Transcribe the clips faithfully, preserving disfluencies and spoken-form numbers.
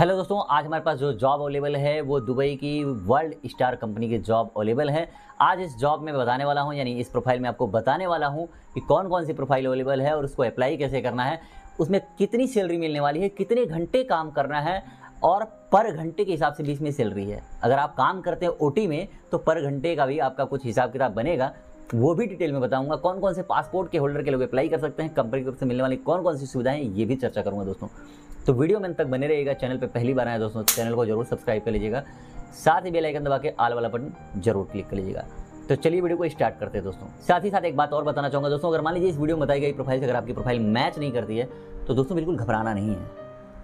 Hello दोस्तों, आज हमारे पास जो जॉब अवेलेबल है वो दुबई की वर्ल्ड स्टार कंपनी की जॉब अवेलेबल है। आज इस जॉब में बताने वाला हूं, यानी इस प्रोफाइल में आपको बताने वाला हूं कि कौन कौन सी प्रोफाइल अवेलेबल है और उसको अप्लाई कैसे करना है, उसमें कितनी सैलरी मिलने वाली है, कितने घंटे काम करना है और पर घंटे के हिसाब से बीच में सैलरी है। अगर आप काम करते हैं ओटी में तो पर घंटे का भी आपका कुछ हिसाब किताब बनेगा, वो भी डिटेल में बताऊंगा। कौन कौन से पासपोर्ट के होल्डर के लोग अप्लाई कर सकते हैं, कंपनी की तरफ से मिलने वाली कौन कौन सी सुविधाएं, ये भी चर्चा करूंगा दोस्तों। तो वीडियो में अंत तक बने रहिएगा। चैनल पर पहली बार आए दोस्तों, चैनल को जरूर सब्सक्राइब कर लीजिएगा, साथ ही बेल आइकन दबा के आल वाला बटन जरूर क्लिक कर लीजिएगा। तो चलिए वीडियो को स्टार्ट करते हैं दोस्तों। साथ ही साथ एक बात और बताना चाहूँगा दोस्तों, अगर मान लीजिए इस वीडियो में बताई गई प्रोफाइल से अगर आपकी प्रोफाइल मैच नहीं करती है तो दोस्तों बिल्कुल घबराना नहीं है।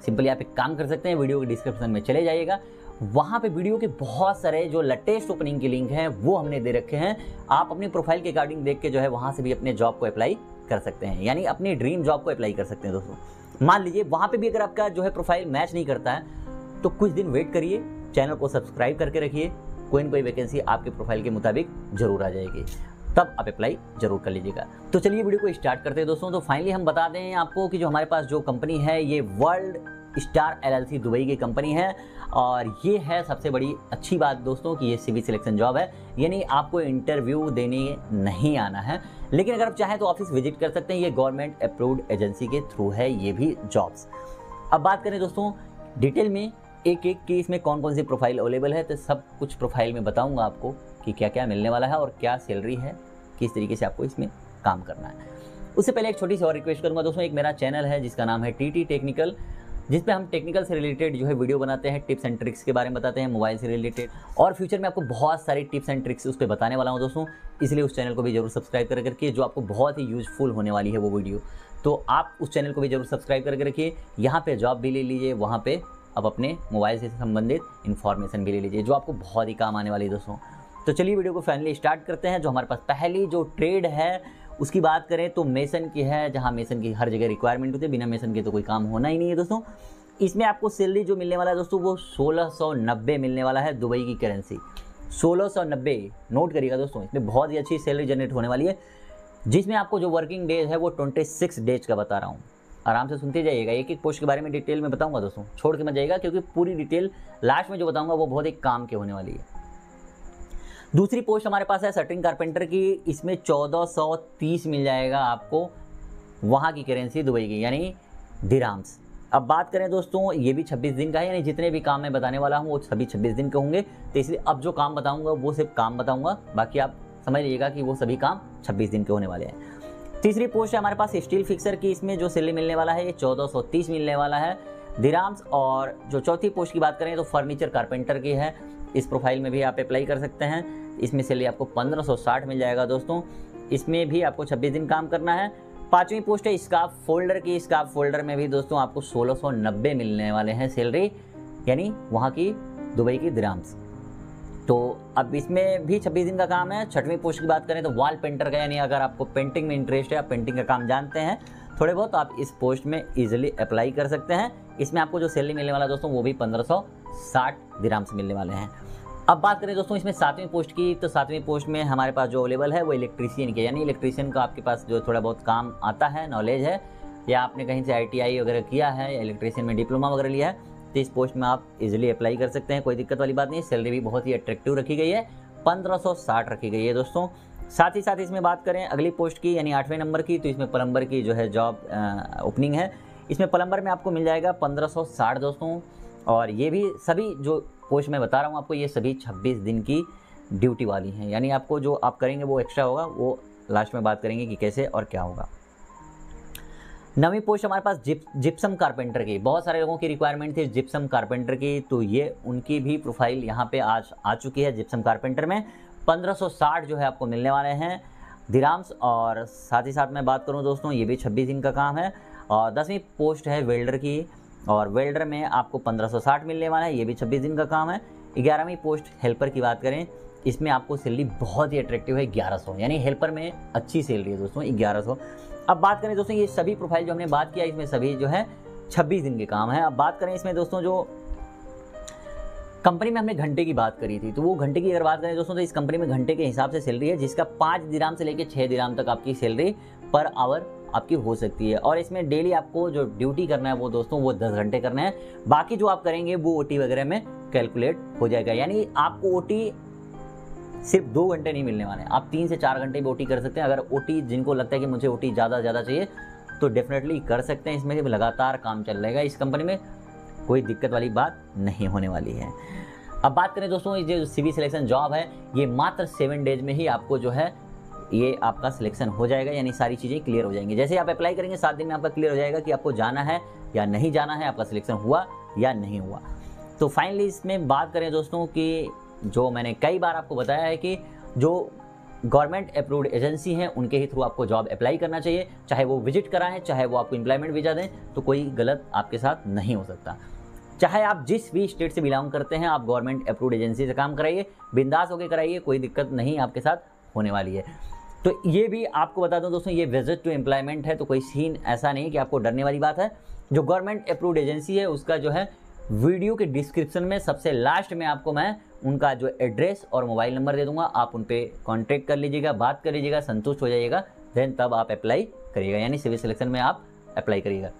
सिंपली आप एक काम कर सकते हैं, वीडियो के डिस्क्रिप्शन में चले जाइएगा, वहाँ पे वीडियो के बहुत सारे जो लेटेस्ट ओपनिंग के लिंक हैं वो हमने दे रखे हैं। आप अपनी प्रोफाइल के अकॉर्डिंग देख के जो है वहाँ से भी अपने जॉब को अप्लाई कर सकते हैं, यानी अपनी ड्रीम जॉब को अप्लाई कर सकते हैं दोस्तों। मान लीजिए वहाँ पे भी अगर आपका जो है प्रोफाइल मैच नहीं करता है तो कुछ दिन वेट करिए, चैनल को सब्सक्राइब करके रखिए, कोई ना कोई वैकेंसी आपके प्रोफाइल के मुताबिक जरूर आ जाएगी, तब आप अप्लाई जरूर कर लीजिएगा। तो चलिए वीडियो को स्टार्ट करते हैं दोस्तों। तो फाइनली हम बता दें आपको कि जो हमारे पास जो कंपनी है ये वर्ल्ड स्टार एलएलसी दुबई की कंपनी है, और ये है सबसे बड़ी अच्छी बात दोस्तों कि ये सीवी सिलेक्शन जॉब है, यानी आपको इंटरव्यू देने नहीं आना है। लेकिन अगर आप चाहें तो ऑफिस विजिट कर सकते हैं, ये गवर्नमेंट अप्रूव्ड एजेंसी के थ्रू है ये भी जॉब्स। अब बात करें दोस्तों डिटेल में एक एक की, इसमें कौन कौन सी प्रोफाइल अवेलेबल है, तो सब कुछ प्रोफाइल में बताऊँगा आपको कि क्या क्या मिलने वाला है और क्या सैलरी है, किस तरीके से आपको इसमें काम करना है। उससे पहले एक छोटी सी और रिक्वेस्ट करूँगा दोस्तों, एक मेरा चैनल है जिसका नाम है टी टी टेक्निकल, जिसपे हम टेक्निकल से रिलेटेड जो है वीडियो बनाते हैं, टिप्स एंड ट्रिक्स के बारे में बताते हैं मोबाइल से रिलेटेड, और फ्यूचर में आपको बहुत सारी टिप्स एंड ट्रिक्स उस पर बताने वाला हूं दोस्तों। इसलिए उस चैनल को भी जरूर सब्सक्राइब कर करके, जो आपको बहुत ही यूजफुल होने वाली है वो वीडियो, तो आप उस चैनल को भी जरूर सब्सक्राइब करके रखिए। यहाँ पर जॉब भी ले लीजिए, वहाँ पर आप अपने मोबाइल से संबंधित इन्फॉर्मेशन भी ले लीजिए जो आपको बहुत ही काम आने वाली है दोस्तों। तो चलिए वीडियो को फाइनली स्टार्ट करते हैं। जो हमारे पास पहली जो ट्रेड है उसकी बात करें तो मेसन की है, जहां मेसन की हर जगह रिक्वायरमेंट होती है, बिना मेसन के तो कोई काम होना ही नहीं है दोस्तों। इसमें आपको सैलरी जो मिलने वाला है दोस्तों वो सोलह सौ नब्बे मिलने वाला है दुबई की करेंसी, सोलह सौ नब्बे नोट करिएगा दोस्तों। इसमें बहुत ही अच्छी सैलरी जनरेट होने वाली है, जिसमें आपको जो वर्किंग डेज है वो ट्वेंटी सिक्स डेज का बता रहा हूँ। आराम से सुनते जाइएगा, एक एक पोस्ट के बारे में डिटेल में बताऊँगा दोस्तों, छोड़ के मत जाइएगा, क्योंकि पूरी डिटेल लास्ट में जो बताऊँगा वो बहुत ही काम के होने वाली है। दूसरी पोस्ट हमारे पास है शटरिंग कारपेंटर की, इसमें चौदह सौ तीस मिल जाएगा आपको, वहाँ की करेंसी दुबई की यानी दिराम्स। अब बात करें दोस्तों, ये भी छब्बीस दिन का है, यानी जितने भी काम मैं बताने वाला हूँ वो सभी छब्बीस दिन के होंगे, तो इसलिए अब जो काम बताऊँगा वो सिर्फ काम बताऊँगा, बाकी आप समझ लीजिएगा कि वो सभी काम छब्बीस दिन के होने वाले हैं। तीसरी पोस्ट है हमारे पास स्टील फिक्सर की, इसमें जो सैलरी मिलने वाला है ये चौदह सौ तीस मिलने वाला है दिराम्स। और जो चौथी पोस्ट की बात करें तो फर्नीचर कारपेंटर की है, इस प्रोफाइल में भी आप अप्लाई कर सकते हैं, इसमें सैलरी आपको पंद्रह सौ साठ मिल जाएगा दोस्तों, इसमें भी आपको छब्बीस दिन काम करना है। पांचवी पोस्ट है स्काफ फोल्डर की, स्काफ फोल्डर में भी दोस्तों आपको सोलह सौ नब्बे मिलने वाले हैं सैलरी, यानी वहाँ की दुबई की दिराम्स। तो अब इसमें भी छब्बीस दिन का काम है। छठवीं पोस्ट की बात करें तो वॉल पेंटर का, यानी अगर आपको पेंटिंग में इंटरेस्ट है, आप पेंटिंग का काम जानते हैं थोड़े बहुत, तो आप इस पोस्ट में ईजिली अप्लाई कर सकते हैं। इसमें आपको जो सैलरी मिलने वाला है दोस्तों वो भी पंद्रह सौ साठ दिराम्स मिलने वाले हैं। अब बात करें दोस्तों इसमें सातवीं पोस्ट की, तो सातवीं पोस्ट में हमारे पास जो अवेलेबल है वो इलेक्ट्रीशियन की, यानी इलेक्ट्रीशियन का आपके पास जो थोड़ा बहुत काम आता है, नॉलेज है, या आपने कहीं से आईटीआई वगैरह किया है, इलेक्ट्रीशियन में डिप्लोमा वगैरह लिया है, तो इस पोस्ट में आप इजीली अप्लाई कर सकते हैं, कोई दिक्कत वाली बात नहीं। सैलरी भी बहुत ही अट्रैक्टिव रखी गई है, पंद्रह सौ साठ रखी गई है दोस्तों। साथ ही साथ इसमें बात करें अगली पोस्ट की, यानी आठवें नंबर की, तो इसमें प्लम्बर की जो है जॉब ओपनिंग है, इसमें प्लम्बर में आपको मिल जाएगा पंद्रह सौ साठ दोस्तों। और ये भी सभी जो पोस्ट मैं बता रहा हूँ आपको, ये सभी छब्बीस दिन की ड्यूटी वाली हैं, यानी आपको जो आप करेंगे वो एक्स्ट्रा होगा, वो लास्ट में बात करेंगे कि कैसे और क्या होगा। नवी पोस्ट हमारे पास जिप जिप्सम कारपेंटर की, बहुत सारे लोगों की रिक्वायरमेंट थी जिप्सम कारपेंटर की, तो ये उनकी भी प्रोफाइल यहाँ पे आज आ चुकी है। जिप्सम कारपेंटर में पंद्रह सौ साठ जो है आपको मिलने वाले हैं दिराम्स। और साथ ही साथ मैं बात करूँ दोस्तों, ये भी छब्बीस दिन का काम है। और दसवीं पोस्ट है वेल्डर की, और वेल्डर में आपको पंद्रह सौ साठ मिलने वाला है, ये भी छब्बीस दिन का काम है। ग्यारहवीं पोस्ट हेल्पर की बात करें, इसमें आपको सैलरी बहुत ही अट्रैक्टिव है, ग्यारह सौ, यानी हेल्पर में अच्छी सैलरी है दोस्तों, ग्यारह सौ। अब बात करें दोस्तों, ये सभी प्रोफाइल जो हमने बात किया इसमें सभी जो है छब्बीस दिन के काम है। अब बात करें इसमें दोस्तों, जो कंपनी में हमने घंटे की बात करी थी, तो वो घंटे की अगर बात करें दोस्तों तो इस कंपनी में घंटे के हिसाब से सैलरी है, जिसका पाँच दिराम से लेकर छः दिराम तक आपकी सैलरी पर आवर आपकी हो सकती है। और इसमें डेली आपको जो ड्यूटी करना है वो दोस्तों वो दस घंटे करना है, बाकी जो आप करेंगे वो ओटी वगैरह में कैलकुलेट हो जाएगा। यानी आपको ओटी सिर्फ दो घंटे नहीं मिलने वाले, आप तीन से चार घंटे भी ओटी कर सकते हैं। अगर ओटी जिनको लगता है कि मुझे ओटी ज़्यादा ज़्यादा चाहिए तो डेफिनेटली कर सकते हैं, इसमें लगातार काम चल रहेगा, इस कंपनी में कोई दिक्कत वाली बात नहीं होने वाली है। अब बात करें दोस्तों, ये जो सिविल सिलेक्शन जॉब है ये मात्र सेवन डेज में ही आपको जो है ये आपका सिलेक्शन हो जाएगा, यानी सारी चीज़ें क्लियर हो जाएंगी। जैसे आप अप्लाई करेंगे सात दिन में आपका क्लियर हो जाएगा कि आपको जाना है या नहीं जाना है, आपका सिलेक्शन हुआ या नहीं हुआ। तो फाइनली इसमें बात करें दोस्तों कि जो मैंने कई बार आपको बताया है कि जो गवर्नमेंट अप्रूव्ड एजेंसी हैं उनके ही थ्रू आपको जॉब अप्लाई करना चाहिए, चाहे वो विजिट कराएं चाहे वो आपको एम्प्लॉयमेंट वीजा दें, तो कोई गलत आपके साथ नहीं हो सकता। चाहे आप जिस भी स्टेट से बिलोंग करते हैं आप गवर्नमेंट अप्रूव्ड एजेंसी से काम कराइए, बिंदास होकर कराइए, कोई दिक्कत नहीं आपके साथ होने वाली है। तो ये भी आपको बता दूं दोस्तों, ये विजिट टू एम्प्लॉयमेंट है, तो कोई सीन ऐसा नहीं कि आपको डरने वाली बात है। जो गवर्नमेंट अप्रूव्ड एजेंसी है उसका जो है वीडियो के डिस्क्रिप्शन में सबसे लास्ट में आपको मैं उनका जो एड्रेस और मोबाइल नंबर दे दूंगा, आप उन पे कॉन्टेक्ट कर लीजिएगा, बात कर लीजिएगा, संतुष्ट हो जाइएगा, देन तब आप अप्लाई करिएगा, यानी सिविल सिलेक्शन में आप अप्लाई करिएगा।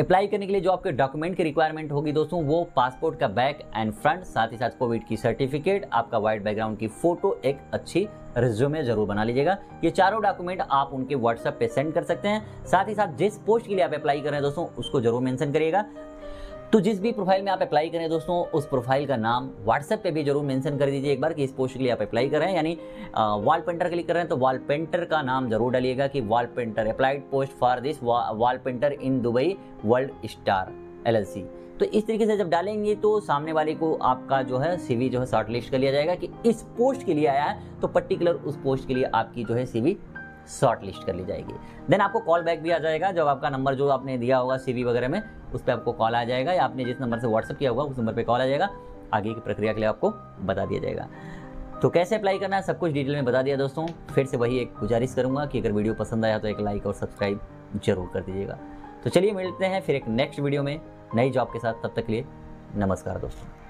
अप्लाई करने के लिए जो आपके डॉक्यूमेंट की रिक्वायरमेंट होगी दोस्तों वो पासपोर्ट का बैक एंड फ्रंट, साथ ही साथ कोविड की सर्टिफिकेट, आपका वाइट बैकग्राउंड की फ़ोटो, एक अच्छी रिज्यूमे जरूर बना लीजिएगा। ये चारों डॉक्यूमेंट आप उनके व्हाट्सएप पे सेंड कर सकते हैं। साथ ही साथ जिस पोस्ट के लिए आप अप्लाई कर रहे हैं दोस्तों उसको जरूर मेंशन करिएगा। तो जिस भी प्रोफाइल में आप अप्लाई करें दोस्तों उस प्रोफाइल का नाम व्हाट्सएप पे भी जरूर मेंशन कर दीजिए एक बार कि इस पोस्ट के लिए आप अप्लाई कर रहे हैं। यानी वॉल पेंटर क्लिक कर रहे हैं तो वॉल पेंटर का नाम जरूर डालिएगा कि wall painter applied post for this wall painter in Dubai world star L L C. तो इस तरीके से जब डालेंगे तो सामने वाले को आपका जो है सीवी जो है शॉर्ट लिस्ट कर लिया जाएगा कि इस पोस्ट के लिए आया है, तो पर्टिकुलर उस पोस्ट के लिए आपकी जो है सीवी शॉर्ट लिस्ट कर ली जाएगी। देन आपको कॉल बैक भी आ जाएगा, जब आपका नंबर जो आपने दिया होगा सीवी वगैरह में उस पर आपको कॉल आ जाएगा, या आपने जिस नंबर से व्हाट्सअप किया होगा उस नंबर पे कॉल आ जाएगा, आगे की प्रक्रिया के लिए आपको बता दिया जाएगा। तो कैसे अप्लाई करना है सब कुछ डिटेल में बता दिया दोस्तों। फिर से वही एक गुजारिश करूँगा कि अगर वीडियो पसंद आया तो एक लाइक और सब्सक्राइब जरूर कर दीजिएगा। तो चलिए मिलते हैं फिर एक नेक्स्ट वीडियो में नई जॉब के साथ, तब तक के लिए नमस्कार दोस्तों।